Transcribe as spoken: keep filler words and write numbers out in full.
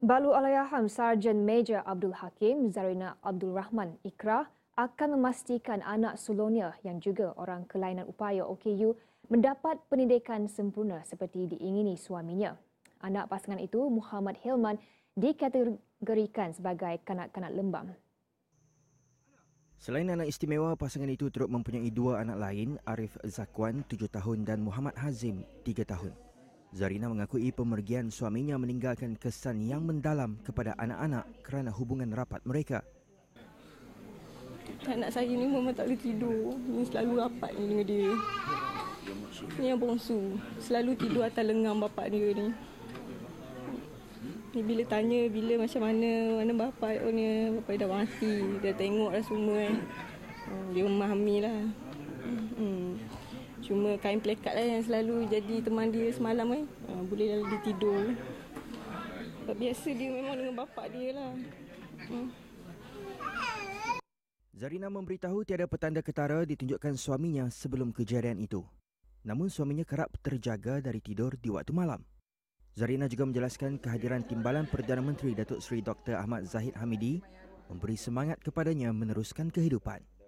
Balu Allahyarham Sarjan Mejar Abdul Hakim, Zarina Abdul Rahman Ikrar akan memastikan anak sulungnya yang juga orang kelainan upaya O K U mendapat pendidikan sempurna seperti diingini suaminya. Anak pasangan itu, Muhammad Hilman, dikategorikan sebagai kanak-kanak lembam. Selain anak istimewa, pasangan itu turut mempunyai dua anak lain, Arif Zakwan tujuh tahun dan Muhammad Hazim tiga tahun. Zarina mengakui pemergian suaminya meninggalkan kesan yang mendalam kepada anak-anak kerana hubungan rapat mereka. Anak saya ni memang tak boleh tidur, ni selalu rapat ni dengan dia. Ni yang bongsu, selalu tidur atas lengan bapak dia ni. Ni bila tanya bila macam mana, mana bapa ni, bapa dia dah mati, dah tengok dah semua kan. Dia memahami lah. Hmm. Cuma kain plekat lah yang selalu jadi teman dia semalam kan. Boleh lah dia tidur. Sebab biasa dia memang dengan bapa dia lah. Hmm. Zarina memberitahu tiada petanda ketara ditunjukkan suaminya sebelum kejadian itu. Namun suaminya kerap terjaga dari tidur di waktu malam. Zarina juga menjelaskan kehadiran Timbalan Perdana Menteri Datuk Seri Doktor Ahmad Zahid Hamidi memberi semangat kepadanya meneruskan kehidupan.